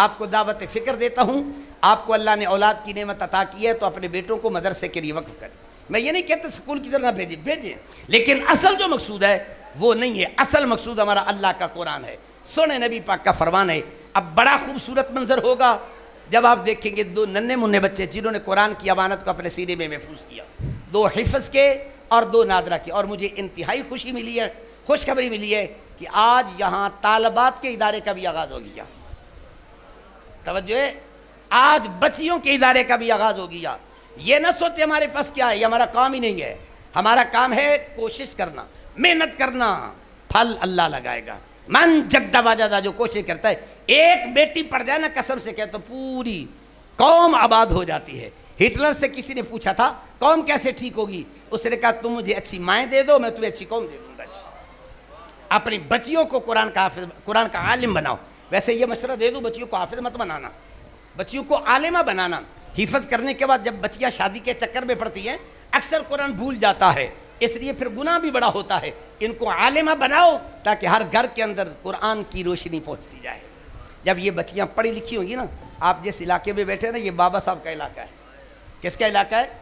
आपको दावत फ़िक्र देता हूँ, आपको अल्लाह ने औलाद की नेमत अता की है तो अपने बेटों को मदरसे के लिए वक्फ करें। मैं ये नहीं कहता स्कूल की तरह ना भेजें, भेजें, लेकिन असल जो मकसूद है वो नहीं है। असल मकसूद हमारा अल्लाह का कुरान है, सुने नबी पाक का फरमान है। अब बड़ा खूबसूरत मंजर होगा जब आप देखेंगे दो नन्हे मुन्ने बच्चे जिन्होंने कुरान की अमानत को अपने सीने में महफूज किया, दो हिफ्ज़ के और दो नादरा के। और मुझे इंतहाई खुशी मिली है, खुशखबरी मिली है कि आज यहाँ तालबात के इदारे का भी आगाज़ हो गया। तवज्जो है, आज बच्चियों के इदारे का भी आगाज़ हो गया। ये ना सोचे हमारे पास क्या है, ये हमारा काम ही नहीं है। हमारा काम है कोशिश करना, मेहनत करना, फल अल्लाह लगाएगा। मन जद्दा वाजदा जो कोशिश करता है, एक बेटी पड़ जाए ना, कसम से कहते तो पूरी कौम आबाद हो जाती है। हिटलर से किसी ने पूछा था कौम कैसे ठीक होगी, उसने कहा तुम मुझे अच्छी माएँ दे दो, मैं तुम्हें अच्छी कौम दे दूँगा। अपनी बच्चियों को कुरान का हाफिज, कुरान का आलिम बनाओ। वैसे ये मशवरा दे दूँ, बच्चियों को हाफिज मत बनाना, बच्चियों को आलिमा बनाना। हिफज करने के बाद जब बच्चियाँ शादी के चक्कर में पड़ती हैं, अक्सर कुरान भूल जाता है, इसलिए फिर गुनाह भी बड़ा होता है। इनको आलिमा बनाओ ताकि हर घर के अंदर कुरान की रोशनी पहुँचती जाए। जब ये बच्चियाँ पढ़ी लिखी होंगी ना, आप जिस इलाके में बैठे ना, ये बाबा साहब का इलाका है। किसका इलाका है?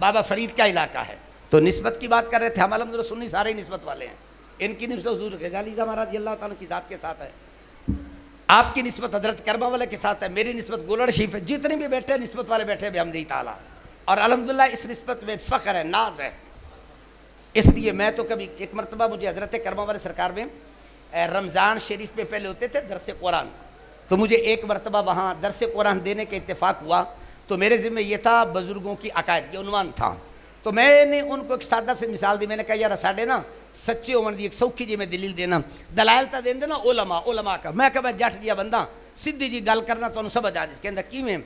बाबा फरीद का इलाका है। तो निस्बत की बात कर रहे थे, हम अलहमदुलिल्लाह सुन्नी सारे ही निस्बत वाले हैं। इनकी निस्बत हुज़ूर ग़ज़ाली रज़ी अल्लाह तआला की ज़ात के साथ है, आपकी निस्बत हज़रत कर्मांवाला के साथ है, मेरी निस्बत गोलड़ शरीफ है। जितने भी बैठे निस्बत वाले बैठे हैं बेहमदी ताला, और अलहमदुलिल्लाह इस निस्बत में फ़ख्र है, नाज है। इसलिए मैं तो कभी एक मरतबा मुझे हज़रत कर्मांवाला सरकार में रमज़ान शरीफ में पहले होते थे दरसे कुरान, तो मुझे एक मरतबा वहाँ दरसे कुरान देने के इत्तेफाक हुआ, तो मेरे ज़िम्मे ये था बुज़ुर्गों की अकायद, ये उनवान था। तो मैंने उनको एक सादा से मिसाल दी, मैंने कहा यार साढ़े ना सच्चे उमर दी एक सौखी जी में दलील देना, दलायल तो देंदे ना ओलमा ओलमा का। मैं कहा मैं जट दिया बंदा, सीधी जी गल करना तो समझ आ जाए। कहता कि मैं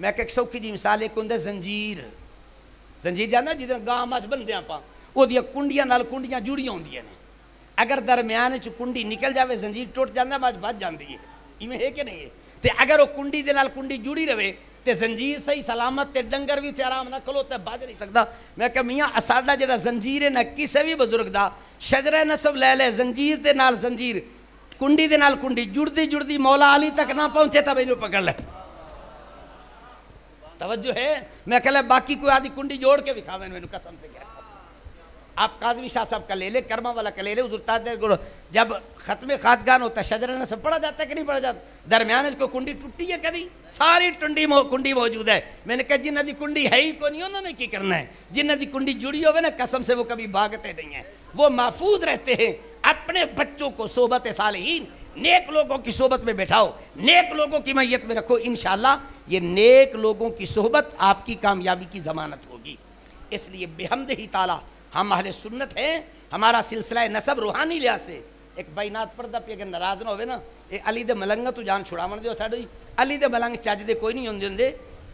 मैं एक सौखी जी मिसाल, एक होंगे जंजीर, जंजीर जाना जिद गां मच बनते आप, वो कुंडिया नाल कुंडियाँ जुड़िया होंगे ने, अगर दरम्यान च कुंडी निकल जाए जंजीर टुट जाता, मज बच जाती है, इवें है कि नहीं है। तो अगर वो कुंडी के नाल कुंडी जुड़ी रहे ते जंजीर सही सलामत ते डंगर भी थे आराम ना कलो ते बज नहीं सकता। मैं कहा मियाँ साडा जरा जंजीर है ना किसी भी बजुर्ग का शजरे नसब लै लै जंजीर दे नाल जंजीर कुंडी दे नाल कुंडी जुड़ती जुड़ती मौला अली तक ना पहुंचे तो मैनू पकड़ ले। तवज्जो है। मैं कह बाकी कोई आधी कुंडी जोड़ के दिखावे मैनू कसम से। आप काजमी शाह साहब का ले ले, कर्मा वाला का ले ले, उधर ताजदार जब खत्म खातगान होता शजरे ने सब पढ़ा जाता है कि नहीं पढ़ा जाता। दरम्यान कोई कुंडी टूटी है कभी? सारी टुंडी मो, कुंडी मौजूद है। मैंने कहा जिन्हों की कुंडी है ही को नहीं उन्होंने की करना है। जिन्हों की कुंडी जुड़ी होवे ना कसम से वो कभी भागते नहीं हैं, वो महफूज रहते हैं। अपने बच्चों को सोबत सालिहीन नेक लोगों की सोबत में बैठाओ, नेक लोगों की मैयत में रखो, इंशाल्लाह ये नेक लोगों की सोबत आपकी कामयाबी की जमानत होगी। इसलिए बेहमद ही ताला हम अहले सुन्नत हैं। हमारा सिलसिला नसब रूहानी लिहाज से एक बाइनात पर्दा पे अगर नाराज ना होवे ना ये अली दे मलंग तू जान छुड़ावन दे। साडे अली दे मलंग चजदे कोई नहीं होंदे होंदे।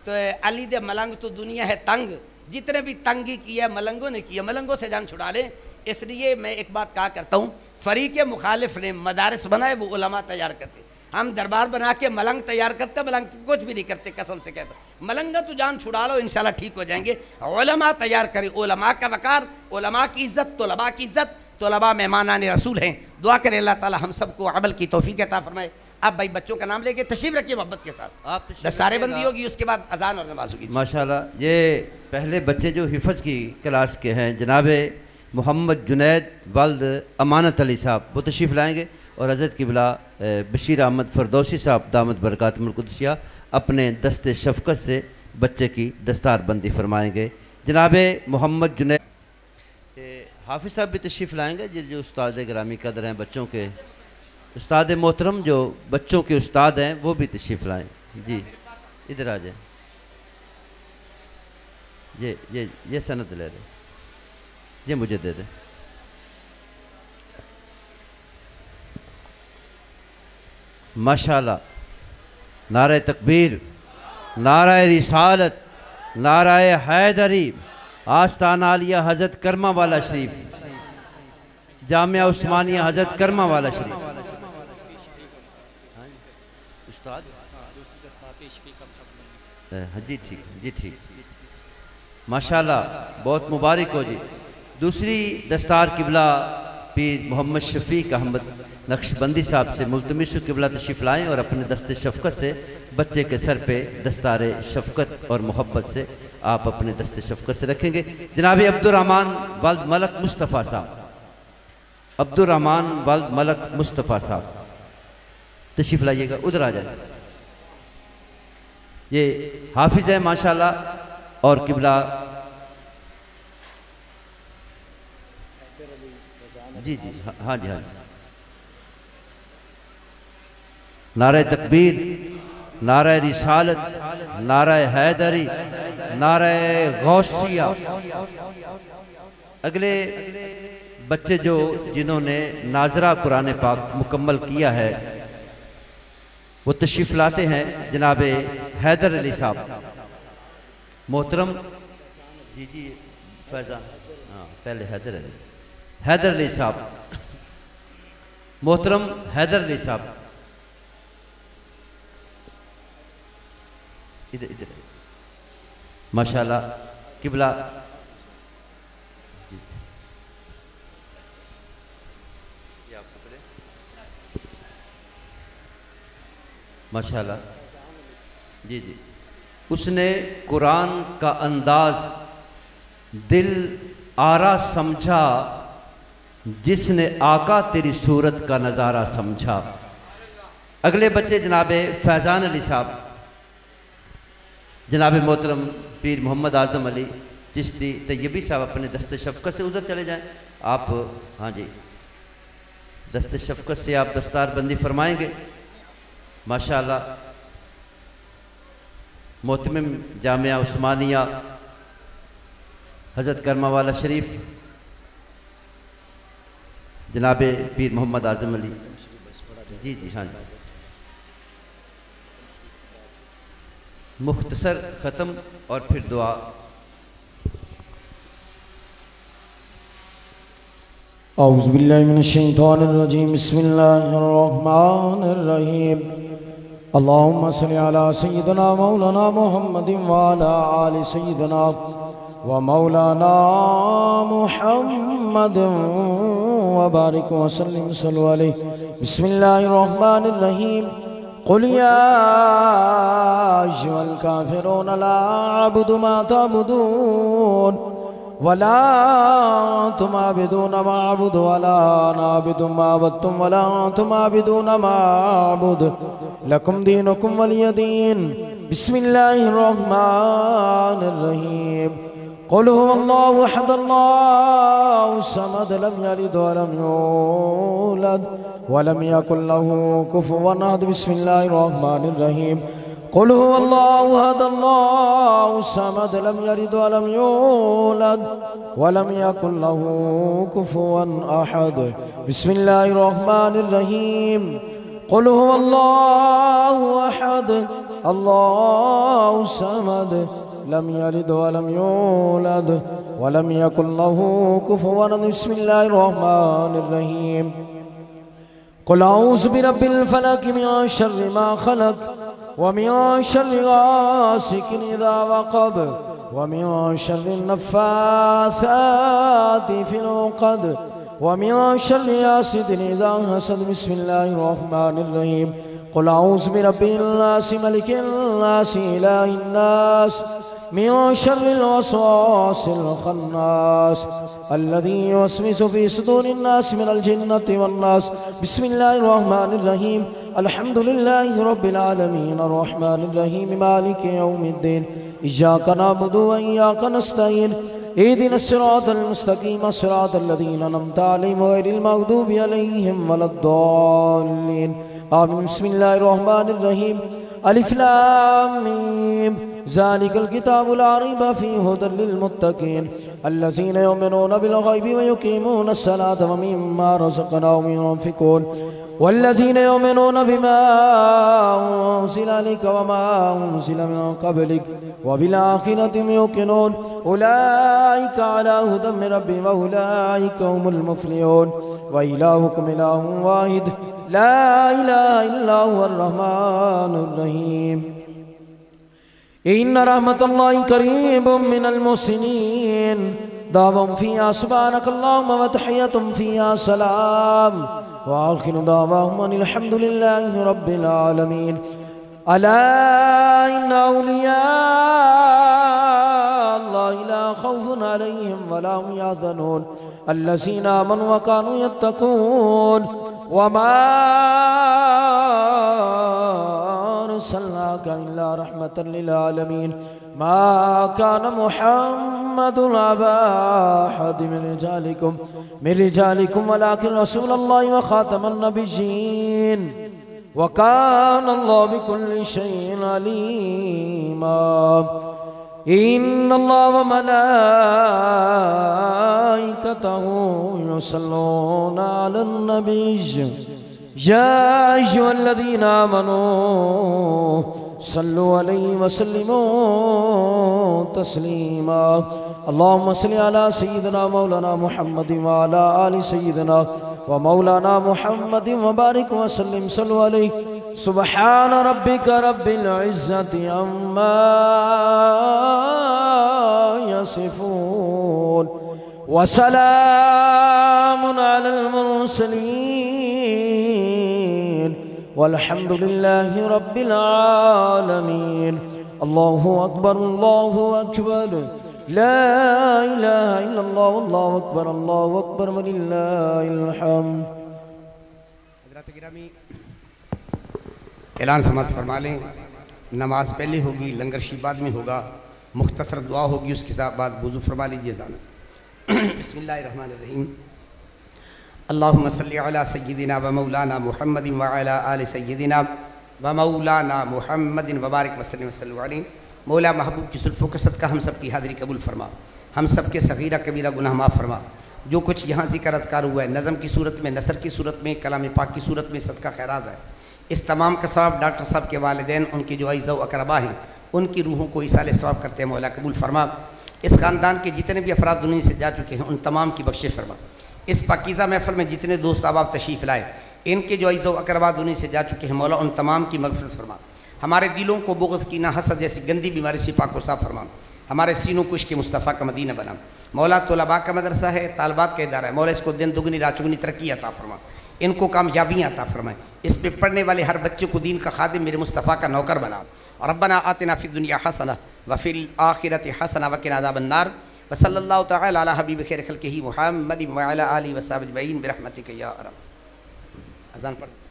तो अली दे मलंग तो दुनिया है तंग, जितने भी तंगी की है मलंगों ने की है, मलंगों से जान छुड़ा ले। इसलिए मैं एक बात कहा करता हूँ, फरीक़ मुखालिफ ने मदारस बनाए वो उलमा तैयार करते, हम दरबार बना के मलंग तैयार करते, मलंग कुछ भी नहीं करते। कसम से कहता मलंगा तो जान छुड़ा लो इंशाल्लाह ठीक हो जाएंगे। उलमा तैयार करें, उलमा का वकार, उलमा की इज़्ज़त, तलबा की इज़्ज़त, तलबा मेहमानान रसूल हैं। दुआ करें अल्लाह ताला हम सबको अमल की तौफीक अता फरमाए। अब भाई बच्चों का नाम लेके तशरीफ़ रखिए मोहब्बत के साथ। आप दस्तारे बंदी होगी, उसके बाद अजान और नमाज होगी माशाल्लाह। ये पहले बच्चे जो हिफ़्ज़ की क्लास के हैं जनाब मोहम्मद जुनैद वाल्द अमानत अली साहब वो तशरीफ़ लाएँगे और हज़रत किबला बशीर अहमद फ़रदौसी साहब दामद बरकातुहुल कुद्सिया अपने दस्ते शफ़क़त से बच्चे की दस्तार बंदी फरमाएँगे। जनाब मोहम्मद जुनैद हाफिज़ साहब भी तशरीफ़ लाएँगे जो जो उस्ताद ग्रामी कदर हैं, बच्चों के उस्ताद मोहतरम जो बच्चों के उस्ताद हैं वो भी तशरीफ़ लाएँ। जी इधर आ जाए, ये ये ये सनद ले दे, ये मुझे दे दें। माशाल्लाह, नारा तकबीर, नारा रिसालत, नारा हैदरी, आस्ताना आलिया हज़रत कर्मा वाला शरीफ, जामिया उस्मानिया हज़रत कर्मा वाला शरीफ। जी ठीक, जी ठीक, माशाल्लाह बहुत मुबारक हो जी। दूसरी दस्तार किबला पीर मोहम्मद शफीक अहमद नक्शबंदी साहब से मुल्तमिस किबला तशरीफ़ लाएँ और अपने दस्ते शफ़क़त से बच्चे के सर पे दस्तारे शफ़क़त और मोहब्बत से आप अपने दस्ते शफ़क़त से रखेंगे। जनाब अब्दुर्रहमान वाल्द मलक मुस्तफ़ा साहब, अब्दुर्रहमान वाल्द मलक मुस्तफ़ा साहब तशरीफ़ लाइएगा, उधर आ जाए। ये हाफिज़ है माशाल्लाह और किबला जी जी हाँ जी हाँ जी। नारा तकबीर, नारा रिसालत, नारा हैदरी, नारा गौसिया। अगले बच्चे जो जिन्होंने नाजरा कुरान पाक मुकम्मल किया है वो तशरीफ लाते हैं। जनाब हैदर अली साहब मोहतरम जी जी फैजा हाँ पहले हैदर अली हैदर अली साहब मोहतरम हैदर अली साहब इधर इधर माशाल्लाह किबला माशाल्लाह जी जी। उसने कुरान का अंदाज दिल आरा समझा, जिसने आका तेरी सूरत का नज़ारा समझा। अगले बच्चे जनाब फैज़ान अली साहब, जनाब मोहतरम पीर मोहम्मद आज़म अली चिश्ती तैयबी साहब अपने दस्ते शफ़क़त से उधर चले जाएं आप। हाँ जी दस्ते शफ़क़त से आप दस्तार बंदी फरमाएंगे माशाल्लाह। मोहतमिम जामिया उस्मानिया हज़रत कर्मावाला शरीफ जनाब पीर मोहम्मद आज़म अली जी जी हाँ जी। मुख्तसर ख़त्म और फिर दुआ। औज़ु बिल्लाहि मिनश शैतानिर रजीम, बिस्मिल्लाहिर रहमानिर रहीम। अल्लाहुम्मा सल्लि अला सय्यिदना मौलाना मुहम्मदिन व अला आलि सय्यिदना व मौलाना मुहम्मद व बारिक व सल्लिम सल्लु अलैहि। बिस्मिल्लाहिर रहमानिर रहीम। कुल या अय्युहल काफिरून ला अअबुदु मा तअबुदून वला तुम आबिदून मा अअबुदु वला अना आबिदु मा अबदतुम वला तुम आबिदून मा अअबुदु लकुम दीनुकुम वलिय दीन। बिस्मिल्लाहिर्रहमानिर्रहीम। कुल हुवल्लाहु अहद अल्लाहु समद लम यलिद वलम यूलद वलम यकुल लहू कुफुवन अहद। बिस्मिल्लाहिर्रहमानिर्रहीम। कुल हुवल्लाहु अहद अल्लाहु समद लम यलिद वलम यूलद वलम यकुल लहू कुफुवन अहद। बिस्मिल्लाहिर्रहमानिर्रहीम। कुल हुवल्लाहु अहद अल्लाहु समद लम यलिद वलम यूलद वलम यकुल लहू कुफुवन अहद। बिस्मिल्लाहिर्रहमानिर्रहीम। कुल औज़ु बिरब्बिल फलक मिन शर्रि मा खलक व मिन शर्रि गासिकिन इज़ा वक़ब व मिन शर्रि नफ़्फ़ाथाति फ़िल उक़द व मिन शर्रि हासिदिन इज़ा हसद। बिस्मिल्लाहिर्रहमानिर्रहीम। कुल औज़ु बिरब्बिन नास मलिकिन नास इलाहिन नास मिन शर्रिल वस्वासिल खन्नास अल्लज़ी युवस्विसु फ़ी सुदूरिन नास मिनल जिन्नति वन्नास। बिस्मिल्लाहिर्रहमानिर्रहीम। अल्हम्दुलिल्लाहि रब्बिल आलमीन अर्रहमानिर्रहीम मालिकि यौमिद्दीन इय्याका नअबुदु व इय्याका नस्तईन इहदिना सिरातल मुस्तक़ीम सिरातल लज़ीना अनअमता अलैहिम ग़ैरिल मग़दूबि अलैहिम वलद्दाल्लीन। आमीन। बिस्मिल्लाहिर्रहमानिर्रहीम। अलिफ लाम मीम ज़ालिकल किताबु ला रैबा फ़ीहि हुदल लिल मुत्तक़ीन अल्लज़ीना युमिनून बिल ग़ैबि व युक़ीमून अस-सलाता व मिम्मा रज़क़नाहुम युनफ़िक़ून वल्लज़ीना युमिनून बिमा उनज़िला इलैका व मा उनज़िला मिन क़ब्लिक व बिल आख़िरति हुम युक़िनून उलाइका अला हुदम मिन रब्बिहिम व उलाइका हुमुल मुफ़्लिहून। व इलाहुकुम इलाहुन वाहिद ला इलाहा इल्ला हुवल रहमानुर रहीम। इन्ना रहमतल्लाहि करीबुम मिनल मुहसिनीन। दावम फ़ीहा सुब्हानकल्लाहुम्मा व तहिय्यतुम फ़ीहा सलाम व आखिरु दावाहुम अनिल हम्दुलिल्लाहि रब्बिल आलमीन। अला इन्ना औलिया अल्लाहि ला खौफुन अलैहिम व ला हुम यहज़नून अल्लज़ीना आमनू व कानू यत्तकून वमा अरसलनाका इल्ला रहमतल लिल आलमीन। मा कान मुहम्मदुन अबा अहद मिन रिजालिकुम मिन रिजालिकुम वलाकिन रसूलल्लाहि व खातमन नबिय्यीन व कान अल्लाहु बिकुल्लि शैइन अलीमा। इन्नल्लाह व मलाइकतहु युसल्लूना अलन नबी या अय्युहल्लज़ीना आमनू सल्लू अलैहि व सल्लिमू तस्लीमा। अल्लाहुम्मा सल्लि अला सय्यिदिना मौलाना मुहम्मदिन व अला आलि सय्यिदिना व मौलाना मुहम्मदिन व बारिक व सल्लिम सल्लु अलैहि। सुब्हान रब्बिका रब्बिल इज़्ज़ति अम्मा यसिफून व सलामुन अलल मुरसलीन वल्हम्दुलिल्लाहि रब्बिल आलमीन। अल्लाहु अकबर अल्लाहु अकबर ला इलाहा इल्लल्लाह वल्लाहु अकबर अल्लाहु अकबर वलिल्लाहिल हम्द। हज़रात गिरामी ऐलान समाप्त फरमा लें। नमाज पहले होगी, लंगर शी बाद में होगा, मुख्तसर दुआ होगी, उसके साथ बाद वुज़ू फरमा लीजिए जाना। बिस्मिल्लाहिर्रहमानिर्रहीम। अल्लाहुम्मा सल्लि अला सय्यिदिना व मौलाना मुहम्मदिन व अला आलि सय्यिदिना व मौलाना मुहम्मदिन व बारिक वसल्लिम सल्लु अलैहि। मौला महबूब की सुल्फ़ो के सदका हम सब की हाज़िरी कबूल फरमा, हम सब के सगीरा कबीरा गुनाह माफ़ फरमा। जो कुछ यहाँ ज़िक्र अज़कार हुआ है, नज़म की सूरत में, नसर की सूरत में, कलाम पाक की सूरत में, सदका खैरात है, इस तमाम का सवाब डॉक्टर साहब के वालिदैन, उनके जो अज़ा व अकरबा हैं, उनकी रूहों को इसाले सवाब करते हैं। मौला कबूल फरमा। इस ख़ानदान के जितने भी अफराद दुनिया से जा चुके हैं, उन तमाम की बख्शिश फरमा। इस पाकीज़ा महफल में जितने दोस्त अहबाब तशरीफ़ लाए, इनके जो इज़्ज़ो अकरबा दुनिया से जा चुके हैं मौला उन तमाम की मग़फ़िरत फरमा। हमारे दिलों को बुग़्ज़ की ना हसद जैसी गंदी बीमारी से पाक व साफ़ फरमा। हमारे सीनों को इश्क़ मुस्तफ़ा का मदीना बना। मौला तलबा का मदरसा है, तालबात का इदारा है, मौला इसको दिन दुगनी रात चुगनी तरक्की अता फरमा, इनको कामयाबियाँ अता फरमाएँ। इस पर पढ़ने वाले हर बच्चे को दीन का खादिम मेरे मुस्तफ़ा का नौकर बना। और रब्बना आतिना फ़िद दुनिया हसना व फ़िल आखिरति हसना वक़िना अज़ाबन्नार। व सल्लल्लाहु तआला अला हबीब खैर खल्किही मुहम्मद व अला आलिहि व सहाबिही अजमईन बिरहमतिक या अरहम। अज़ान पढ़।